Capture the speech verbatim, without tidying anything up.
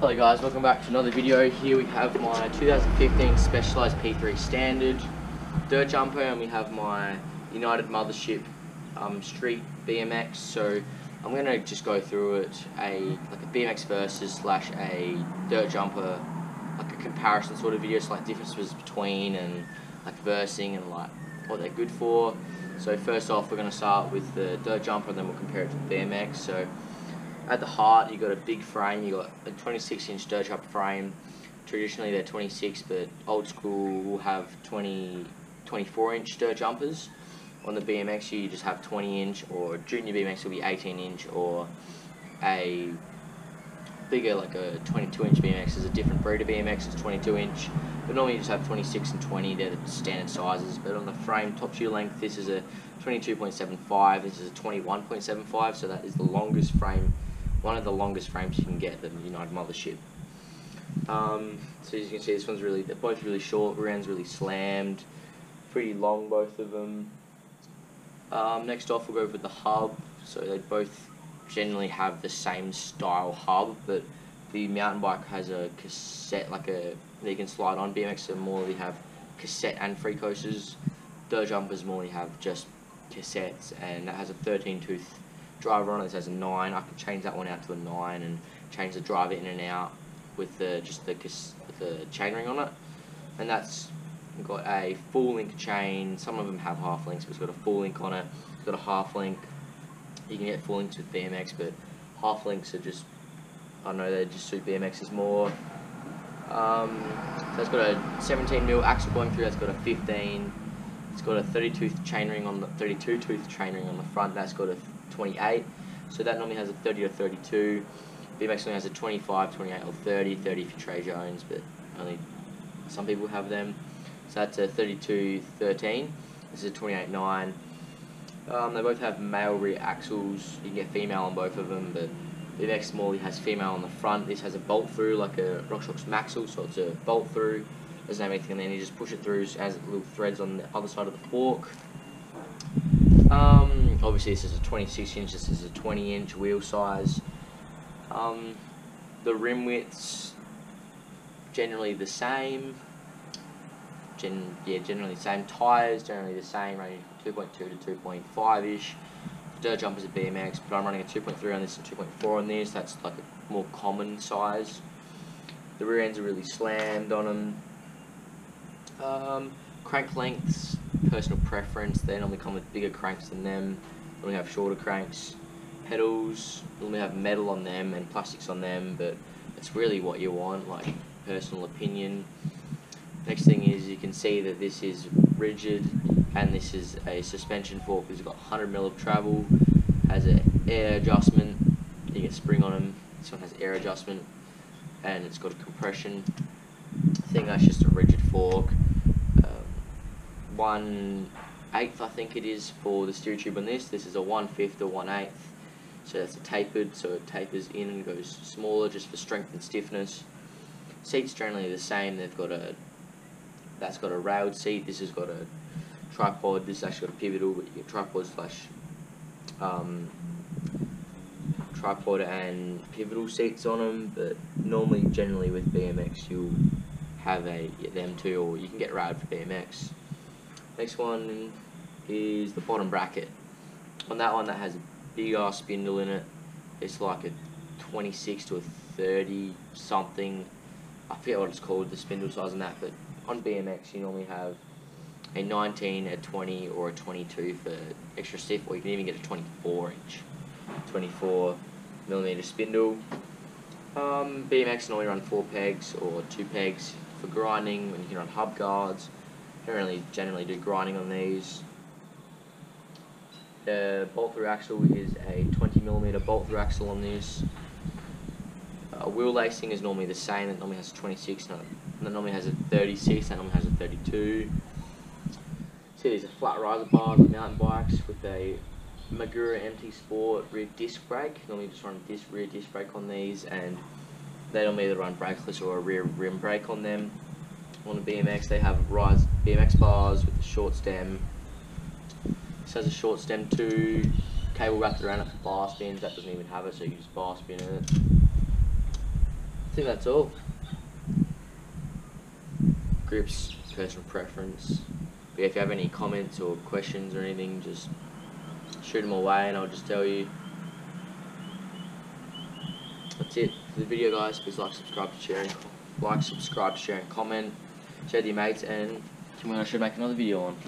Hello guys, welcome back to another video. Here we have my two thousand fifteen Specialized P three Standard Dirt Jumper, and we have my United Mothership um, Street B M X. So I'm going to just go through it, a like a B M X versus slash a Dirt Jumper, like a comparison sort of video, so like differences between and like versing and like what they're good for. So first off, we're going to start with the Dirt Jumper, and then we'll compare it to the B M X. So at the heart, you got a big frame. You got a twenty-six inch Dirt Jumper frame. Traditionally, they're twenty-six, but old school will have twenty, twenty-four inch Dirt Jumpers. On the B M X, you just have twenty inch, or junior B M X will be eighteen inch, or a bigger, like a twenty-two inch B M X. There's a different breed of B M X. It's twenty-two inch, but normally you just have twenty-six and twenty. They're the standard sizes. But on the frame top shoe length, this is a twenty-two point seven five. This is a twenty-one point seven five. So that is the longest frame. One of the longest frames you can get, the United Mothership. Um, so as you can see, this one's really, they're both really short, round's really slammed, pretty long, both of them. Um, next off, we'll go with the hub. So they both generally have the same style hub, but the mountain bike has a cassette, like a, that you can slide on. B M X are more, they have cassette and free coasters. Dirt Jumpers more, they have just cassettes, and that has a thirteen tooth driver on it. This has a nine. I could change that one out to a nine and change the driver in and out with the just the with the chainring on it. And that's got a full link chain. Some of them have half links, but it's got a full link on it. It's got a half link. You can get full links with B M X, but half links are just, I don't know, they just suit B M X's more. Um, so it's got a seventeen mil axle going through. That's got a fifteen. It's got a thirty tooth chainring on the thirty-two tooth chainring on the front. That's got a twenty-eight, so that normally has a thirty or thirty-two. B M X normally has a twenty-five, twenty-eight or thirty, thirty if you trade your owns, but only some people have them. So that's a thirty-two thirteen. This is a twenty-eight nine. Um, they both have male rear axles. You can get female on both of them, but B M X smallly has female on the front. This has a bolt through, like a Rockshox Maxxel, so it's a bolt through. Doesn't have anything in there. You just push it through. It has little threads on the other side of the fork. Um, obviously this is a twenty-six inch, this is a twenty inch wheel size. Um, the rim width's generally the same. Gen yeah, generally the same. Tyres generally the same, range two point two to two point five ish. Dirt Jumper's a B M X, but I'm running a two point three on this and two point four on this. That's like a more common size. The rear ends are really slammed on them. Um, crank lengths, personal preference. They normally come with bigger cranks than them. Normally have shorter cranks. Pedals normally have metal on them and plastics on them, but it's really what you want, like personal opinion. Next thing is you can see that this is rigid, and this is a suspension fork. It's got one hundred mil of travel, has an air adjustment. You can spring on them. This one has air adjustment, and it's got a compression. I think that's just a rigid fork. One eighth, I think it is, for the steer tube on this. This is a one fifth or one eighth, so that's a tapered, so it tapers in and goes smaller, just for strength and stiffness. Seats generally the same. They've got a, that's got a railed seat. This has got a tripod. This has actually got a pivotal, but you get tripod slash um, tripod and pivotal seats on them. But normally, generally with B M X, you'll have a get them too, or you can get railed for B M X. Next one is the bottom bracket. On that one, that has a big ass spindle in it. It's like a twenty-six to a thirty something. I forget what it's called, the spindle size and that, but on B M X you normally have a nineteen, a twenty or a twenty-two for extra stiff, or you can even get a twenty-four inch, twenty-four millimeter spindle. Um, B M X normally run four pegs or two pegs for grinding, when you can run hub guards. I don't really generally do grinding on these. The bolt through axle is a twenty millimeter bolt through axle on this. Uh, wheel lacing is normally the same. It normally has a twenty-six, and that normally has a thirty-six, that normally has a thirty-two. See, these are flat riser bars with mountain bikes with a Magura M T Sport rear disc brake. Normally just run disc, rear disc brake on these, and they normally either run brakeless or a rear rim brake on them. On the B M X, they have rise B M X bars with the short stem. This has a short stem too. Cable wrapped around it for bar spins. That doesn't even have it, so you can just bar spin it. think that's all. Grips, personal preference. But yeah, if you have any comments or questions or anything, just shoot them away and I'll just tell you. That's it for the video, guys. Please like, subscribe, share, and like, subscribe, share, and comment. Share with your mates, and tomorrow I should make another video on.